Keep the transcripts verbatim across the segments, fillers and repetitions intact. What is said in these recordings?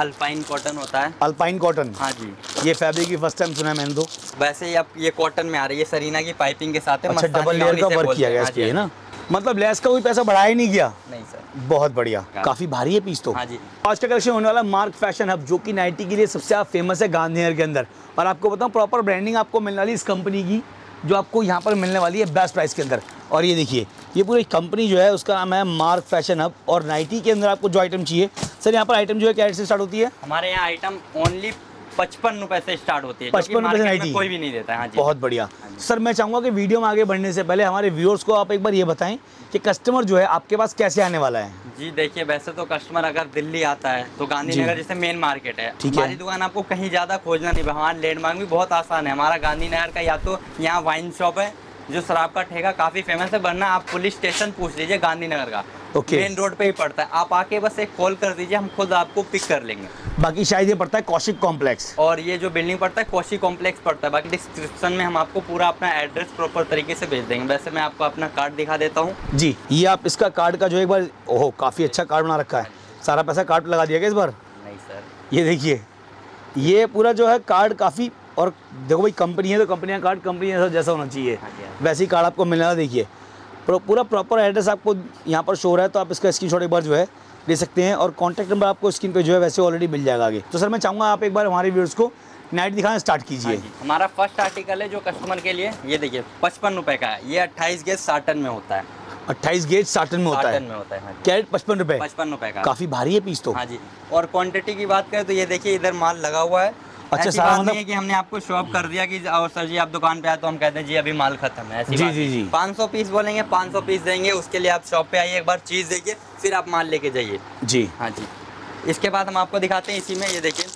Alpine cotton होता है। Alpine cotton, हाँ जी, ये फैब्रिक की फर्स्ट टाइम सुना है मैंने। तो वैसे ही आप ये कॉटन में आ रही है, सरीना की पाइपिंग के साथ है। अच्छा, डबल लेयर का वर्क किया गया है ना, मतलब लेस का कोई पैसा बढ़ाया ही नहीं गया। नहीं सर, बहुत बढ़िया। काफी भारी है पीस तो। हाँ जी, आज का कलेक्शन होने वाला मार्क फैशन हब, जो कि नाइटी के लिए सबसे फेमस है गांधीनगर के अंदर। और आपको बताऊं, प्रॉपर ब्रांडिंग आपको मिलने वाली इस कंपनी की, जो आपको यहाँ पर मिलने वाली है बेस्ट प्राइस के अंदर। और ये देखिए, ये पूरी कंपनी जो है उसका नाम है मार्क फैशन हब। और नाइटी के अंदर आपको जो आइटम चाहिए, सर यहाँ पर आइटम जो है क्या रेट से स्टार्ट होती है? हमारे यहाँ आइटम ओनली पचपन रुपए से स्टार्ट होती है। पचपन रुपए से नाइटी कोई भी नहीं देता है। हाँ जी, बहुत बढ़िया। सर मैं चाहूँगा कि वीडियो में आगे बढ़ने से पहले हमारे व्यूअर्स को आप एक बार ये बताएं कि कस्टमर जो है आपके पास कैसे आने वाला है। जी देखिए, वैसे तो कस्टमर अगर दिल्ली आता है तो गांधीनगर जैसे मेन मार्केट है, हमारी दुकान आपको कहीं ज़्यादा खोजना नहीं। हमारा लैंडमार्क भी बहुत आसान है। हमारा गांधीनगर का या तो यहाँ वाइन शॉप है जो शराब का ठेका काफ़ी फेमस है, वरना आप पुलिस स्टेशन पूछ लीजिए गांधीनगर का, मेन रोड पे ही पड़ता है। आप आके बस एक कॉल कर दीजिए, हम खुद आपको पिक कर लेंगे। बाकी शायद ये पड़ता है कौशिक कॉम्प्लेक्स, और ये जो बिल्डिंग पड़ता है कौशिक कॉम्प्लेक्स पड़ता है। बाकी डिस्क्रिप्शन में हम आपको पूरा अपना एड्रेस प्रॉपर तरीके से भेज देंगे। वैसे मैं आपको अपना कार्ड दिखा देता हूँ। जी, ये आप इसका कार्ड का जो एक बार, ओहो काफ़ी अच्छा कार्ड बना रखा है। सारा पैसा कार्ड लगा दिया गया इस बार? नहीं सर, ये देखिए, ये पूरा जो है कार्ड काफ़ी, और देखो भाई कंपनी है तो कंपनी का कार्ड कंपनी जैसा होना चाहिए, वैसे ही कार्ड आपको मिलना। देखिए पूरा प्रॉपर एड्रेस आपको यहाँ पर शो हो रहा है, तो आप इसका स्क्रीनशॉट एक बार जो है ले सकते हैं। और कॉन्टैक्ट नंबर आपको स्क्रीन पे जो है वैसे ऑलरेडी मिल जाएगा आगे। तो सर मैं चाहूँगा आप एक बार हमारे व्यूअर्स को नाइट दिखाना स्टार्ट कीजिए। हाँ, हमारा फर्स्ट आर्टिकल है जो कस्टमर के लिए, ये देखिए पचपन रुपये का है। ये अट्ठाईस गेज साटन में होता है। अट्ठाईस गेज साटन में होता है, में होता है। कैरेट पचपन रुपये, पचपन रुपये का, काफ़ी भारी है पीस तो। हाँ जी, और क्वान्टिटी की बात करें तो ये देखिए इधर माल लगा हुआ है। अच्छा, सारा मतलब है कि हमने आपको शो अप कर दिया कि और सर जी आप दुकान पे आए तो हम कहते हैं जी अभी माल खत्म है, ऐसी बात नहीं। पाँच सौ पीस बोलेंगे, पाँच सौ पीस देंगे। उसके लिए आप शॉप पे आइए, एक बार चीज़ देखिए, फिर आप माल लेके जाइए। जी हाँ जी, इसके बाद हम आपको दिखाते हैं इसी में, ये देखिए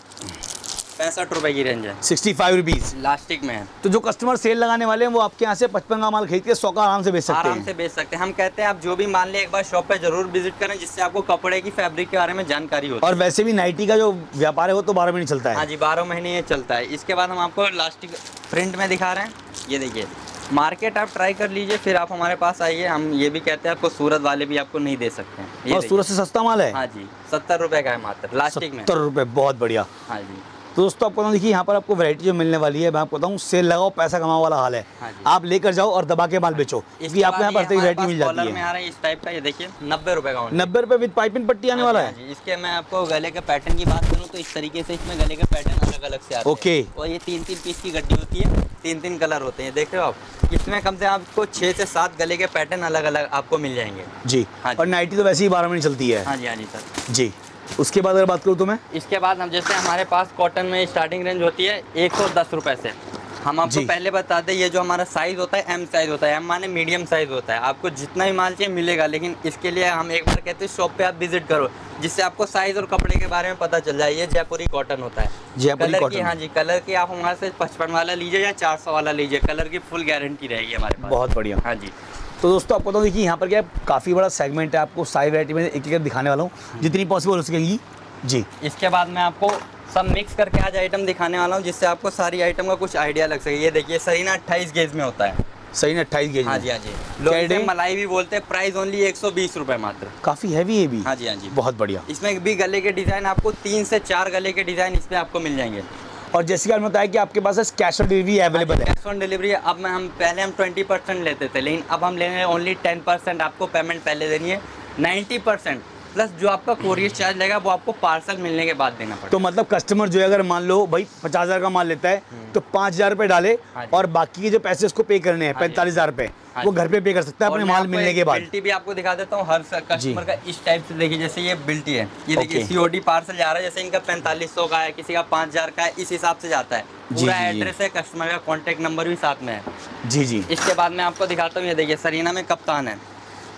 पैंसठ रुपये की रेंज है, सिक्सटी फाइव रुपीज़ लास्टिक में है। तो जो कस्टमर सेल लगाने वाले हैं वो आपके यहाँ से पचपन का माल खरीद के सौ का आराम से बेच सकते हैं। आराम से बेच सकते हैं। हम कहते हैं आप जो भी माल लें एक बार शॉप पे जरूर विजिट करें, जिससे आपको कपड़े की फैब्रिक के बारे में जानकारी हो। और वैसे भी नाइटी का जो व्यापार है वो तो बारह महीने चलता है। हाँ जी, बारह महीने ये चलता है। इसके बाद हम आपको लास्टिक प्रिंट में दिखा रहे हैं, ये देखिए। मार्केट आप ट्राई कर लीजिए, फिर आप हमारे पास आइए। हम ये भी कहते हैं आपको सूरत वाले भी आपको नहीं दे सकते हैं। ये सूरत से सस्ता माल है। हाँ जी, सत्तर रुपये का है मात्र लास्टिक में, सत्तर रुपये, बहुत बढ़िया। हाँ जी दोस्तों, आपको देखिए यहाँ पर आपको वैरायटी जो मिलने वाली है, मैं आपको बताऊँ सेल लगाओ पैसा कमाओ वाला हाल है। हाँ, आप लेकर जाओ और दबा के माल बेचो, क्योंकि आपको यहाँ पर हर वैरायटी मिल जाती है। में आ रहा है इस टाइप का, ये देखिए नब्बे रुपये का, नब्बे रुपये विद पाइपिंग पट्टी आने वाला है। इसके मैं आपको गले के पैटर्न की बात करूँ तो इस तरीके से इसमें गले का पैटर्न अलग अलग से आता है। ओके, और ये तीन तीन पीस की गड्डी होती है, तीन तीन कलर होते हैं, देख रहे हो आप। इसमें कम से आपको छः से सात गले के पैटर्न अलग अलग आपको मिल जाएंगे। जी, और नाइटी तो वैसे ही बारह महीने चलती है। हाँ जी, हाँ जी सर जी। उसके बाद अगर बात करूँ तो मैं, इसके बाद हम जैसे हमारे पास कॉटन में स्टार्टिंग रेंज होती है एक सौ दस रुपये से। हम आपको पहले बता दें, ये जो हमारा साइज़ होता है एम साइज़ होता है, एम माने मीडियम साइज़ होता है। आपको जितना भी माल चाहिए मिलेगा, लेकिन इसके लिए हम एक बार कहते हैं शॉप पे आप विजिट करो, जिससे आपको साइज़ और कपड़े के बारे में पता चल जाए। ये जयपुरी कॉटन होता है, जयपुरी कॉटन। हाँ जी, कलर की आप हमारे से पचपन वाला लीजिए या चार सौ वाला लीजिए, कलर की फुल गारंटी रहेगी हमारे पास। बहुत बढ़िया। हाँ जी, तो दोस्तों आपको तो देखिए यहाँ पर क्या काफ़ी बड़ा सेगमेंट है, आपको सारी वैरायटी में एक एक दिखाने वाला हूँ जितनी पॉसिबल हो सकेगी। जी, इसके बाद मैं आपको सब मिक्स करके आज आइटम दिखाने वाला हूँ, जिससे आपको सारी आइटम का कुछ आइडिया लग सके। ये देखिए सरीना अट्ठाईस गेज में होता है, सरीना अट्ठाईस गेज। हाँ जी, हाँ जी, लोग इसे मलाई भी बोलते हैं। प्राइस ओनली एक सौ बीस रुपये मात्र, काफ़ी हैवी है भी। हाँ जी, हाँ जी, बहुत बढ़िया। इसमें भी गले के डिज़ाइन आपको तीन से चार गले के डिज़ाइन इसमें आपको मिल जाएंगे। और जैसे कि आपने बताया कि आपके पास कैश ऑन डिलीवरी अवेलेबल है। कैश ऑन डिलीवरी अब मैं हम पहले हम बीस परसेंट लेते थे, लेकिन अब हम ले रहे हैं ओनली दस परसेंट। आपको पेमेंट पहले देनी है, नब्बे परसेंट प्लस जो आपका कोरियर चार्ज लगेगा वो आपको पार्सल मिलने के बाद देना पड़ेगा। तो मतलब कस्टमर जो है अगर मान लो भाई पचास हज़ार का माल लेता है तो पाँच हज़ार रुपये डाले और बाकी के जो पैसे उसको पे करने हैं पैंतालीस हज़ार रुपये वो घर पे पे कर सकता है अपने माल मिलने के बाद। बिल्टी भी आपको दिखा देता हूँ हर कस्टमर का इस टाइप से। देखिए जैसे ये बिल्टी है, ये देखिए सीओडी पार्सल जा रहा है, जैसे इनका पैंतालीस सौ का है, किसी का पाँच हज़ार का है, इस हिसाब से जाता है। पूरा एड्रेस है, कस्टमर का कॉन्टैक्ट नंबर भी साथ में है। जी जी, इसके बाद मैं आपको दिखाता हूँ, ये देखिए सरीना में कप्तान है,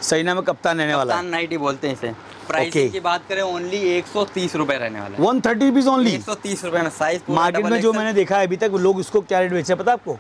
सरीना में कप्तान रहने वाला, कप्तान नाइटी बोलते हैं इसे। Price okay. की बात करें ओनली एक सौ तीस रुपए रहने वाला, वन थर्टी रुपीज ओनली, एक सौ तीस रुपए में साइज। मार्केट में जो मैंने देखा है अभी तक लोग इसको क्या रेट बेचे पता आपको?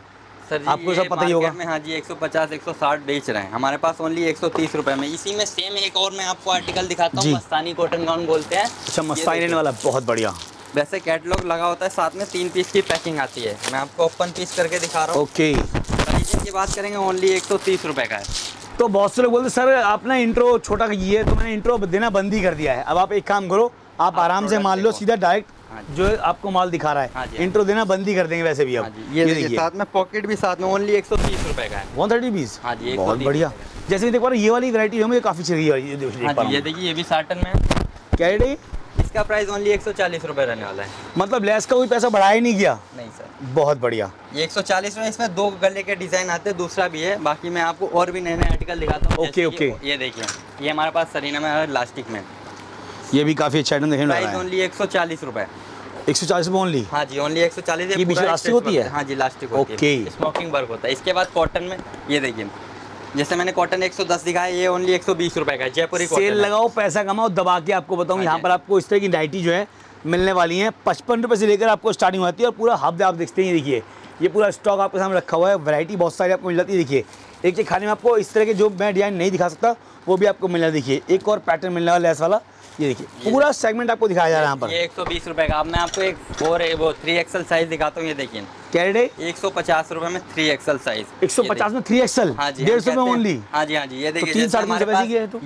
सर आपको सब पता ही होगा। हाँ जी, एक सौ पचास एक सौ साठ बेच रहे हैं, हमारे पास ओनली एक सौ तीस रुपए में। इसी में सेम एक और मैं आपको आर्टिकल दिखाता हूँ, मस्तानी कॉटन गाउन बोलते हैं। अच्छा, मस्तानी रहने वाला, बहुत बढ़िया। वैसे कैटलॉग लगा होता है, साथ में तीन पीस की पैकिंग आती है। मैं आपको ओपन पीस करके दिखा रहा हूँ। ओके, प्राइस की बात करेंगे ओनली एक सौ तीस रुपये का है। तो बहुत से लोग बोलते सर आपने इंट्रो छोटा किया है, तो मैंने इंट्रो देना बंद ही कर दिया है। अब आप एक काम करो, आप आराम से मान लो सीधा डायरेक्ट जो आपको माल दिखा रहा है, इंट्रो देना बंद ही कर देंगे वैसे भी आप। ये, ये, ये साथ में पॉकेट भी साथ में ओनली एक सौ तीस रुपए का है, वन थर्टी पीस। हाँ जी, बहुत बढ़िया। जैसे कि देख पा रहे ये वाली वैरायटी है मुझे काफ़ी चली है, ये देखिए ये भी साटन में क्या है, इसका प्राइस ओनली एक सौ चालीस रुपये रहने वाला है। मतलब लेस का कोई पैसा बढ़ाया ही नहीं गया। नहीं सर, बहुत बढ़िया। ये एक सौ चालीस में इसमें दो गले के डिजाइन आते हैं, दूसरा भी है। बाकी मैं आपको और भी नए नए आर्टिकल दिखाता हूँ। ओके ओके, ये देखिए ये हमारे पास सरीना में इलास्टिक में, ये भी काफी अच्छा आइटम देखने में आ रहा है। प्राइस ओनली एक सौ चालीस रुपये, एक सौ चालीस रुपये ओनली। हाँ जी, ओनली एक सौ चालीस। ये बीच इलास्टिक होती है। हाँ जी, इलास्टिक होती है, स्मोकिंग वर्क होता है। इसके बाद कॉटन में ये देखिए, जैसे मैंने कॉटन एक सौ दस दिखाया, ये ओनली एक सौ बीस रुपए का है। जयपुरी सेल लगाओ, पैसा कमाओ, दबा के आपको बताऊँ यहाँ पर आपको इस तरह की नाइटी जो है मिलने वाली है। पचपन रुपए से लेकर आपको स्टार्टिंग होती है और पूरा हब आप देखते हैं। देखिए ये पूरा स्टॉक आपके सामने रखा हुआ है, वैरायटी बहुत सारी आपको मिल जाती है। देखिए एक एक खाने में आपको इस तरह के जो मैं डिजाइन नहीं दिखा सकता वो भी आपको मिलना। देखिए एक और पैटर्न मिलने वाला लेस वाला, ये देखिए पूरा सेगमेंट आपको दिखाया जा रहा है यहाँ पर। ये एक सौ बीस रुपए का। अब मैं आपको एक फोर वो थ्री एक्सल साइज दिखाता हूँ। ये देखिए कैरेडे एक सौ पचास रुपए में थ्री एक्सल साइज, एक सौ पचास में थ्री एक्सल, डेढ़ सौ में ओनली। हाँ जी, हाँ जी, ये देखिए तीन साढ़े तीन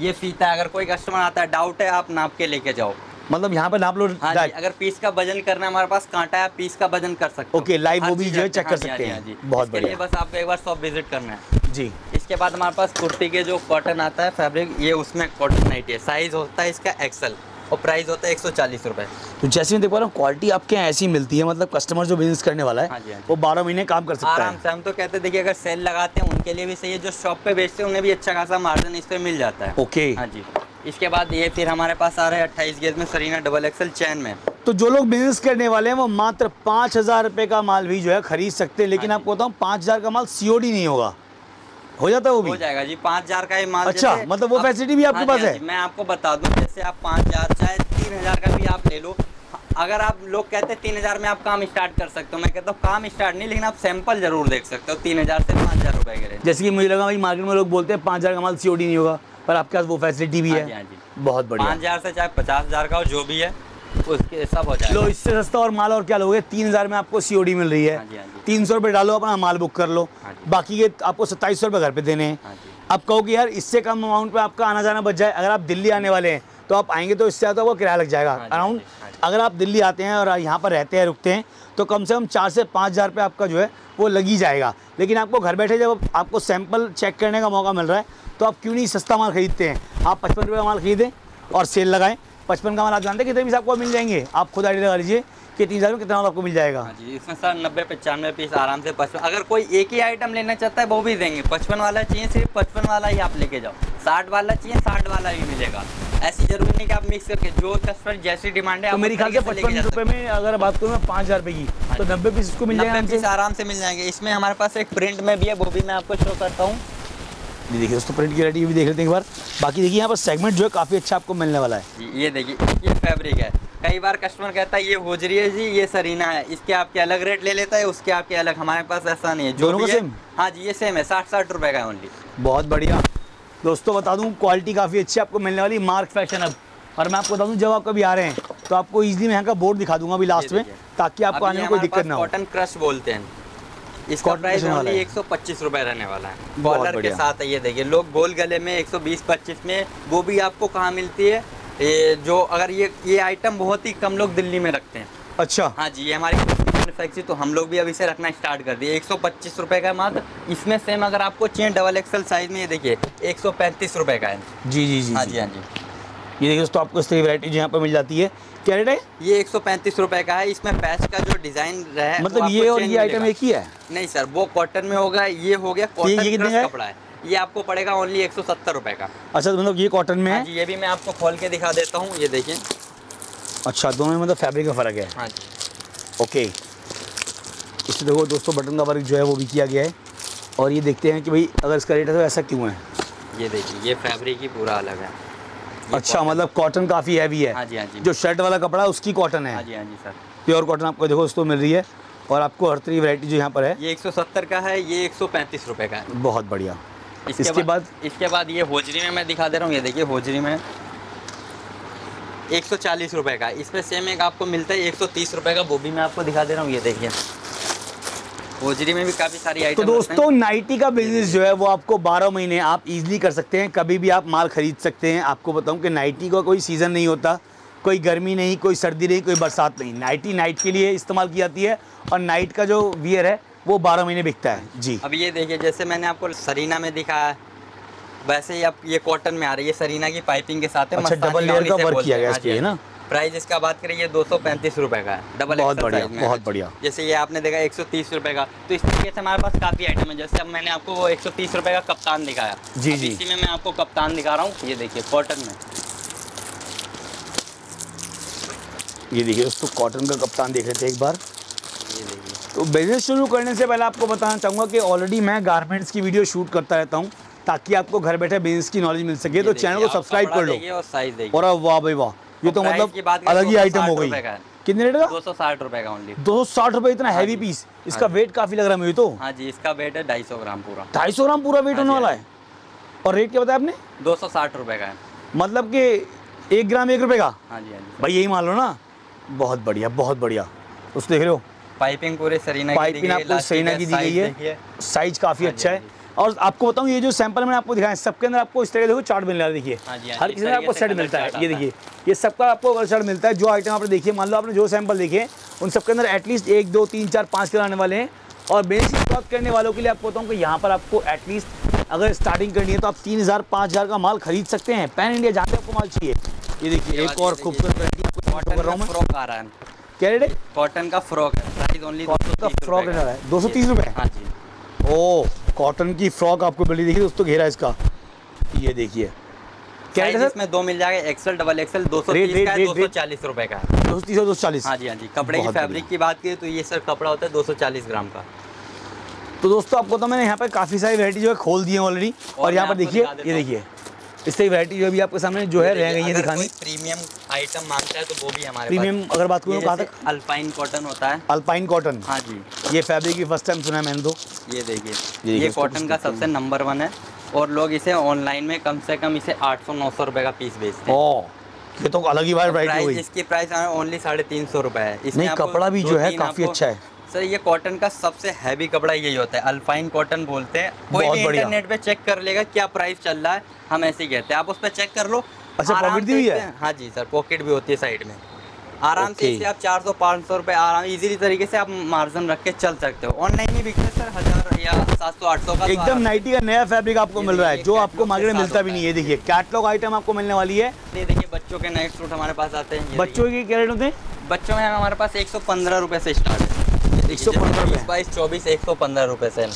ये फीता है। अगर कोई कस्टमर आता है डाउट है, आप नाप के लेके जाओ। मतलब यहाँ पर नाप लो। हाँ जी, अगर पीस का वजन करना है, हमारे पास कांटा है, आप पीस का वजन कर सकते हो। ओके, लाइव वो भी जो है चेक कर सकते हैं। बहुत बढ़िया, बस आपको एक बार शॉप विजिट करना है जी। इसके बाद हमारे पास कुर्ती के जो कॉटन आता है फैब्रिक, ये उसमें कॉटन नाइटी है। साइज होता है इसका एक्सल और प्राइस होता है एक सौ चालीस रुपए। तो जैसे मैं देख पा रहा हूँ क्वालिटी आपके यहाँ ऐसी मिलती है, मतलब कस्टमर जो बिजनेस करने वाला है। हाँ जी, हाँ जी। वो बारह महीने काम कर सकता है आराम से। हम तो कहते हैं देखिए अगर सेल लगाते हैं उनके लिए भी सही है, जो शॉप पे बेचते हैं उन्हें भी अच्छा खासा मार्जिन इस पर मिल जाता है। ओके, हाँ जी। इसके बाद ये फिर हमारे पास आ रहा है अट्ठाईस गेज में सरीना डबल एक्सल चैन में। तो जो लोग बिजनेस करने वाले हैं वो मात्र पाँच हज़ार रुपये का माल भी जो है खरीद सकते हैं। लेकिन आपको बताऊँ पाँच हज़ार का माल सीओडी नहीं होगा, हो जाता है वो भी हो जाएगा जी। पाँच हज़ार का ही माल। अच्छा, मतलब वो फैसिलिटी भी आपके पास है। मैं आपको बता दूं जैसे आप पाँच हज़ार चाहे तीन हज़ार का भी आप ले लो। अगर आप लोग कहते हैं तीन हज़ार में आप काम स्टार्ट कर सकते हो, मैं कहता हूँ काम स्टार्ट नहीं, लेकिन आप सैंपल जरूर देख सकते हो। तीन हज़ार से पाँच हज़ार रुपये के रेट। जैसे कि मुझे लगा भाई मार्केट में लोग बोलते हैं पाँच हज़ार का माल सीओडी नहीं होगा, पर आपके पास वो फैसिलिटी भी है। बहुत बढ़िया, पाँच हज़ार से चाहे पचास हज़ार का हो जो भी है उसके सब हो जाएगा। लो, इससे सस्ता और माल और क्या लोगे। तीन हज़ार में आपको सीओडी मिल रही है, तीन सौ रुपये डालो अपना माल बुक कर लो। बाकी ये आपको सत्ताईस सौ रुपये घर पे देने हैं। आप कहोगे यार इससे कम अमाउंट पे आपका आना जाना बच जाए। अगर आप दिल्ली आने वाले हैं तो आप आएंगे तो इससे ज़्यादा आपको किराया लग जाएगा अराउंड। अगर आप दिल्ली आते हैं और यहाँ पर रहते हैं रुकते हैं तो कम से कम चार से पाँच हज़ार रुपये आपका जो है वो लग ही जाएगा। लेकिन आपको घर बैठे जब आपको सैंपल चेक करने का मौका मिल रहा है तो आप क्यों नहीं सस्ता माल खरीदते हैं। आप पचपन रुपये का माल खरीदें और सेल लगाएं। पचपन का माल आप जानते हैं कितने पीस आपको मिल जाएंगे, आप खुद आइडिया लगा लीजिए कि तीन हज़ार में कितना आपको मिल जाएगा। हाँ जी, इसमें सर नब्बे पचानवे पीस आराम से पचपन। अगर कोई एक ही आइटम लेना चाहता है वो भी देंगे। पचपन वाला चाहिए सिर्फ पचपन वाला ही आप लेके जाओ, साठ वाला चाहिए साठ वाला भी मिलेगा। ऐसी जरूरी नहीं कि आप मिक्स करके जो कस्टमर जैसी डिमांड है। तो मेरी ख्याल से पचपन रुपये में अगर बात करूँ मैं पाँच हज़ार रुपये की तो नब्बे पीस इसको मिल जाएंगे आराम से मिल जाएंगे। इसमें हमारे पास एक प्रिंट में भी है, वो भी मैं आपको शो करता हूँ। ये देखिए दोस्तों प्रिंट की वैरायटी भी देख लेते हैं एक बार। बाकी देखिए यहाँ पर सेगमेंट जो है काफ़ी अच्छा आपको मिलने वाला है। ये देखिए ये फैब्रिक है। कई बार कस्टमर कहता है ये होजरी है जी, ये सरीना है, इसके आपके अलग रेट ले लेता है, उसके आपके अलग। हमारे पास ऐसा नहीं है, दोनों का सेम। हाँ जी, ये सेम है, साठ साठ रुपये का ओनली। बहुत बढ़िया दोस्तों, बता दूँ क्वालिटी काफ़ी अच्छी आपको मिलने वाली मार्क फैशन हब। और मैं आपको बता दूँ जब आप कभी आ रहे हैं तो आपको ईजिली मैं यहाँ का बोर्ड दिखा दूँगा अभी लास्ट में, ताकि आपको आने में कोई दिक्कत ना हो। कॉटन क्रश बोलते हैं, इसका प्राइस ओनली एक सौ पच्चीस रुपये रहने वाला है, बॉलर के साथ है। ये देखिए लोग गोल गले में एक सौ बीस पच्चीस में, वो भी आपको कहाँ मिलती है। ये जो अगर ये ये आइटम बहुत ही कम लोग दिल्ली में रखते हैं। अच्छा, हाँ जी, ये हमारी मैन्युफैक्चरी, तो हम लोग भी अब इसे रखना स्टार्ट कर दिए। एक सौ पच्चीस रुपये का मात्र। इसमें सेम अगर आपको चेन डबल एक्सल साइज में, ये देखिए एक सौ पैंतीस रुपये का है। जी जी जी, हाँ जी, हाँ जी। ये देखिए दोस्तों आपको इस तरह की वैरायटी जो यहाँ पर मिल जाती है। क्या रेट है ये? एक सौ पैंतीस रुपये का है। इसमें पैच का जो डिजाइन रहा है, मतलब ये और ये आइटम एक ही है? नहीं सर, वो कॉटन में होगा, ये हो गया कॉटन का कपड़ा है। ये आपको पड़ेगा ओनली एक सौ सत्तर रुपये का। अच्छा, तो मतलब ये कॉटन में है। ये भी मैं आपको खोल के दिखा देता हूँ, ये देखिए। अच्छा, दोनों में मतलब फैब्रिक का फ़र्क है। हाँ जी, ओके। इससे देखो दोस्तों बटन का वर्क जो है वो भी किया गया है। और ये देखते हैं कि भाई अगर इसका रेट है तो ऐसा क्यों है। ये देखिए ये फैब्रिक ही पूरा अलग है। अच्छा, मतलब कॉटन काफ़ी हैवी है। हाँ जी, हाँ जी। जो शर्ट वाला कपड़ा है उसकी कॉटन है। हाँ जी, हाँ जी सर, प्योर कॉटन आपको देखो दोस्तों मिल रही है। और आपको हर तरह की वैरायटी जो यहाँ पर है। ये एक सौ सत्तर का है, ये एक सौ पैंतीस रुपए का है। बहुत बढ़िया। इसके, इसके बाद इसके बाद ये होजरी में मैं दिखा दे रहा हूँ। ये देखिए होजरी में एक सौ चालीस रुपये का। इसमें सेम एक आपको मिलता है एक सौ तीस रुपये का, वो भी मैं आपको दिखा दे रहा हूँ। ये देखिए होजरी में भी काफ़ी सारी आइटम। तो दोस्तों नाइटी का बिजनेस जो है वो आपको बारह महीने आप इजीली कर सकते हैं, कभी भी आप माल खरीद सकते हैं। आपको बताऊं कि नाइटी का कोई सीज़न नहीं होता, कोई गर्मी नहीं, कोई सर्दी नहीं, कोई बरसात नहीं। नाइटी नाइट के लिए इस्तेमाल की जाती है और नाइट का जो वियर है वो बारह महीने बिकता है। जी अब ये देखिए, जैसे मैंने आपको सरीना में दिखाया वैसे ही अब ये कॉटन में आ रही है, सरीना की पाइपिंग के साथ है। अच्छा, डबल लेयर का वर्क किया गया इसके, है ना। प्राइस इसका बात करें ये दो सौ पैंतीस रुपये का है, डबल एक्सल साइज में। बहुत बढ़िया। जैसे ये आपने देखा एक सौ तीस रुपये का, तो इस तरीके से हमारे पास काफ़ी आइटम है। जैसे अब मैंने आपको वो एक सौ तीस रुपये का कप्तान दिखाया, जी जी, इसी में मैं आपको कप्तान दिखा रहा हूँ। ये देखिए कॉटन में, ये देखिए दोस्तों कॉटन का कप्तान देख रहे थे एक बार। ये देखिए, तो बिजनेस शुरू करने से पहले आपको बताना चाहूँगा कि ऑलरेडी मैं गारमेंट्स की वीडियो शूट करता रहता हूँ ताकि आपको घर बैठे बिजनेस की नॉलेज मिल सके। तो चैनल को सब्सक्राइब कर लो। और साइज देखिए, और वाह भाई वाह, ये तो मतलब अलग ही आइटम हो गई। कितने रेट का? दो सौ साठ रुपए का ओनली। दो सौ साठ रुपए, इतना हैवी पीस। इसका वेट काफी लग रहा है मुझे तो। हाँ जी, इसका वेट है ढाई सौ ग्राम पूरा। ढाई सौ ग्राम पूरा वेट होने वाला है। और रेट क्या बताया आपने? दो सौ साठ रुपए का है, मतलब कि एक ग्राम एक रुपए का। हाँ जी भाई, यही मान लो ना। बहुत बढ़िया, बहुत बढ़िया। उस देख रहे हो पाइपिंग पूरे सरीना की दी गई है, साइज काफी अच्छा है। और आपको बताऊं ये जो सैंपल मैंने आपको दिखाया सबके अंदर आपको इस तरह देखो चार्ट मिल रहा है। देखिए हर किसी में आपको सेट मिलता है। ये देखिए, ये सबका आपको कलर चार्ट मिलता है। जो आइटम आपने देखिए, मान लो आपने जो सैंपल देखे उन सबके अंदर एटलीस्ट एक दो तीन चार पाँच कलर आने वाले हैं। और बेसिक स्टॉक करने वालों के लिए आपको बताऊँ कि यहाँ पर आपको एटलीस्ट अगर स्टार्टिंग करनी है तो आप तीन हज़ार पाँच हज़ार का माल खरीद सकते हैं। पैन इंडिया जहाँ पे आपको माल चाहिए। ये देखिए एक और खूबसूरत आ रहा है, क्या रेट है कॉटन का फ्रॉक का? फ्रॉक है दो सौ तीस रुपये। हाँ जी, ओ कॉटन की फ्रॉक आपको मिली। देखिए दोस्तों घेरा इसका, ये देखिए क्या है इसमें? दो मिल जाएगा, एक्सेल डबल एक्सेल। दो सौ तीस का, दो सौ चालीस रुपए का। दो सौ तीस और दो सौ चालीस। हाँ जी हाँ जी। कपड़े की फैब्रिक की बात की तो ये सर कपड़ा होता है दो सौ चालीस ग्राम का। तो दोस्तों आपको तो मैंने यहाँ पर काफ़ी सारी वैरायटी जो है खोल दी है ऑलरेडी। और यहाँ पर देखिए, ये देखिए इससे वैरायटी जो भी आपके सामने जो है रह गई है दिखानी। प्रीमियम आइटम मांगता है तो वो भी हमारे प्रीमियम अगर बात करूँ कहा तक अल्पाइन कॉटन होता है। अल्पाइन कॉटन, हाँ जी। ये फैब्रिक की फर्स्ट टाइम सुना है मैंने तो। ये देखिए, ये कॉटन का सबसे नंबर वन है और लोग इसे ऑनलाइन में कम से कम इसे आठ सौ नौ सौ रुपये का पीस बेचते हैं। ओ, ये तो अलग ही वैरायटी हुई। इसकी प्राइस ओनली साढ़े तीन सौ रुपये है। इसमें कपड़ा भी जो है काफ़ी अच्छा है सर। ये कॉटन का सबसे हैवी कपड़ा यही होता है, अल्पाइन कॉटन बोलते हैं। कोई भी इंटरनेट पे चेक कर लेगा क्या प्राइस चल रहा है, हम ऐसे ही कहते हैं, आप उस पर चेक कर लो। अच्छा, पॉकेट भी है? हाँ जी सर, पॉकेट भी होती है साइड में। आराम से इसे आप चार सौ पाँच सौ रुपये आराम इजीली तरीके से आप मार्जिन रख के चल सकते हो। ऑनलाइन ही बिकते सर हज़ार या सात सौ आठ सौ का। एकदम नाइटी का नया फैब्रिक आपको मिल रहा है जो आपको मार्केट में मिलता भी नहीं है। देखिए कैटलॉग आइटम आपको मिलने वाली है। ये देखिए बच्चों के नए सूट हमारे पास आते हैं। बच्चों के क्या रेट होते हैं? बच्चों में हमारे पास एक सौ पंद्रह रुपये से स्टार्ट है। एक सौ पंद्रह बाईस चौबीस एक सौ पंद्रह रुपये से,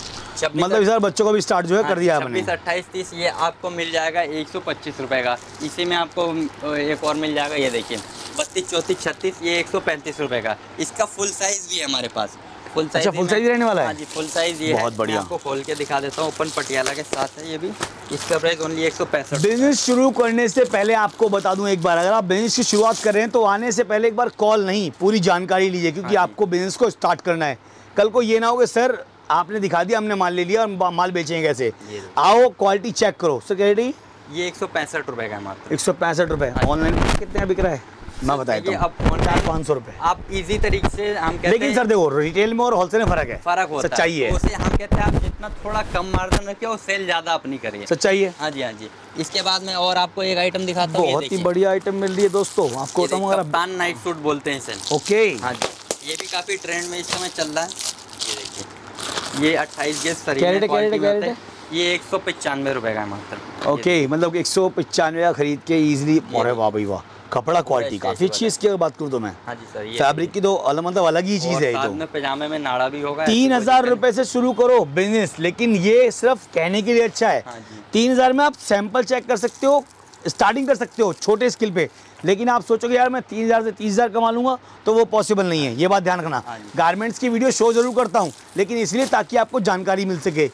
मतलब इस बार बच्चों का भी स्टार्ट जो है कर दिया आपने। अट्ठाईस तीस ये आपको मिल जाएगा एक सौ पच्चीस रुपये का। इसी में आपको एक और मिल जाएगा, ये देखिए बत्तीस चौंतीस छत्तीस, ये एक सौ पैंतीस रुपये का। इसका फुल साइज भी है हमारे पास। फुल साइज, अच्छा, फुल साइज रहने वाला है। हाँ जी फुल साइज ये बहुत बढ़िया। आपको खोल के दिखा देता हूँ, ओपन पटियाला के साथ है ये भी। इसका प्राइस ओनली एक सौ पैंसठ। बिजनेस शुरू करने से पहले आपको बता दूं एक बार, अगर आप बिजनेस की शुरुआत कर रहे हैं तो आने से पहले एक बार कॉल नहीं, पूरी जानकारी लीजिए, क्योंकि आपको बिजनेस को स्टार्ट करना है। कल को ये ना हो कि सर आपने दिखा दिया, हमने माल ले लिया और माल बेचेंगे कैसे। आओ क्वालिटी चेक करो। सर क्या रेट? ये एक सौ पैंसठ रुपये का है मात्र। एक सौ पैंसठ रुपये ऑनलाइन कितने बिक रहा है मैं बताया, आप चार पाँच सौ रुपए आप इजी तरीके से हम कहते हैं। लेकिन सर देखो रिटेल में और होलसेल में फर्क है, फर्क होता है, सच्चाई है। उसे हम कहते हैं आप जितना थोड़ा कम मार्जिन रखिए और सेल ज्यादा अपनी करिए, सच्चाई है। हाँ जी हाँ जी। इसके बाद मैं और आपको एक आइटम दिखाता हूँ, बहुत ही बढ़िया आइटम मिल रही है दोस्तों आपको। कप्तान नाइट सूट बोलते हैं सर। ओके हाँ जी, ये भी काफी ट्रेंड में इस समय चल रहा है। ये देखिए, ये अट्ठाईस गेज सर, ये एक सौ पचानवे रुपए का है मात्र। ओके, मतलब एक सौ पचानवे का खरीद के इजिली। और वाह भाई वाह, कपड़ा क्वालिटी काफी अच्छी है इसकी अगर बात करूँ तो मैं। हाँ जी सर, फैब्रिक की तो अलग मतलब अलग ही चीज़ है। तो में पजामे में नाड़ा भी होगा। तीन हज़ार रुपये से शुरू करो बिजनेस, लेकिन ये सिर्फ कहने के लिए अच्छा है। हाँ तीन हज़ार में आप सैंपल चेक कर सकते हो, स्टार्टिंग कर सकते हो छोटे स्किल पे। लेकिन आप सोचोगे यार मैं तीन हज़ार से तीस हज़ार कमा लूँगा, तो वो पॉसिबल नहीं है। ये बात ध्यान रखना। गारमेंट्स की वीडियो शो जरूर करता हूँ लेकिन इसलिए ताकि आपको जानकारी मिल सके,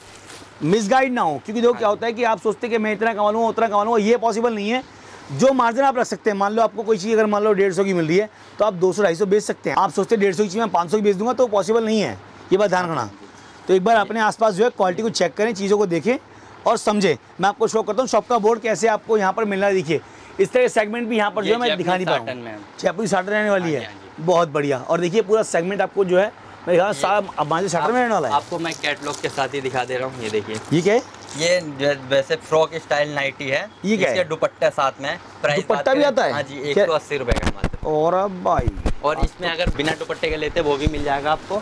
मिसगाइड ना हो। क्योंकि देखो क्या होता है कि आप सोचते कि मैं इतना कमा लूँगा उतना कमा लूँगा, ये पॉसिबल नहीं है। जो मार्जिन आप रख सकते हैं, मान लो आपको कोई चीज़ अगर मान लो डेढ़ सौ की मिल रही है तो आप दो सौ ढाई सौ बेच सकते हैं। आप सोचते हैं डेढ़ सौ की चीज़ मैं पाँच सौ की बेच दूंगा, तो पॉसिबल नहीं है। ये बात ध्यान रखना। तो एक बार अपने आसपास जो है क्वालिटी को चेक करें, चीज़ों को देखें और समझें। मैं आपको शो करता हूँ शॉप का बोर्ड कैसे आपको यहाँ पर मिलना है। देखिए इस तरह सेगमेंट भी यहाँ पर जो है मैं दिखा नहीं पा रहा हूँ। जयपुरी साटन रहने वाली है, बहुत बढ़िया। और देखिए पूरा सेगमेंट आपको जो है मेरे ख्याल साहब अब मांझे शटर में रहने वाला है। आपको मैं कैटलॉग के साथ ही दिखा दे रहा हूँ, ये देखिए। ये क्या है? ये वैसे फ्रॉक स्टाइल नाइटी है, ये क्या है? दुपट्टा साथ में, प्राइस दुपट्टा भी आता है। हाँ जी, एक सौ अस्सी रुपये का मात्र। और अब भाई, और इसमें अगर बिना दुपट्टे के लेते वो भी मिल जाएगा आपको।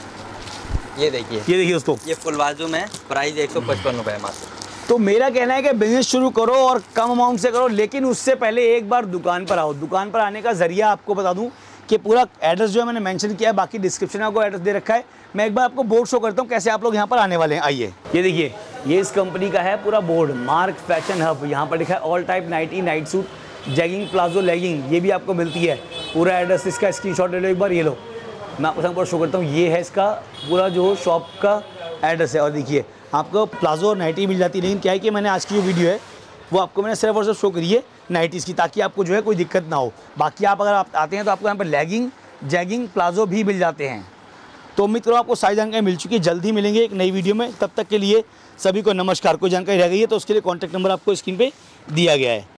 ये देखिए, ये देखिए दोस्तों, ये फुल बाजू में, प्राइस एक सौ पचपन रुपये मात्र। तो मेरा कहना है कि बिजनेस शुरू करो और कम अमाउंट से करो, लेकिन उससे पहले एक बार दुकान पर आओ। दुकान पर आने का जरिया आपको बता दूं कि पूरा एड्रेस जो है मैंने मेंशन किया है, बाकी डिस्क्रिप्शन में आपको एड्रेस दे रखा है। मैं एक बार आपको बोर्ड शो करता हूं कैसे आप लोग यहां पर आने वाले हैं। आइए, ये देखिए, ये इस कंपनी का है पूरा बोर्ड, मार्क फैशन हब। यहाँ पर लिखा है all type nightie, night suit, jegging, palazzo, legging, ये भी आपको मिलती है। पूरा एड्रेस इसका स्क्रीनशॉट ले लो एक बार, ये लो, मैं आपको बोर्ड शो करता हूँ। ये है इसका पूरा जो शॉप का एड्रेस है। और देखिए, आपको प्लाजो और नाइटी मिल जाती है, लेकिन क्या है कि मैंने आज की जो वीडियो है वो आपको मैंने सिर्फ और सिर्फ शो करी है नाइटीज़ की, ताकि आपको जो है कोई दिक्कत ना हो। बाकी आप अगर आप आते हैं तो आपको यहाँ पर लेगिंग, जैगिंग, प्लाजो भी मिल जाते हैं। तो उम्मीद करो आपको सारी जानकारी मिल चुकी है। जल्द ही मिलेंगे एक नई वीडियो में, तब तक के लिए सभी को नमस्कार। कोई जानकारी रह गई है तो उसके लिए कॉन्टैक्ट नंबर आपको स्क्रीन पर दिया गया है।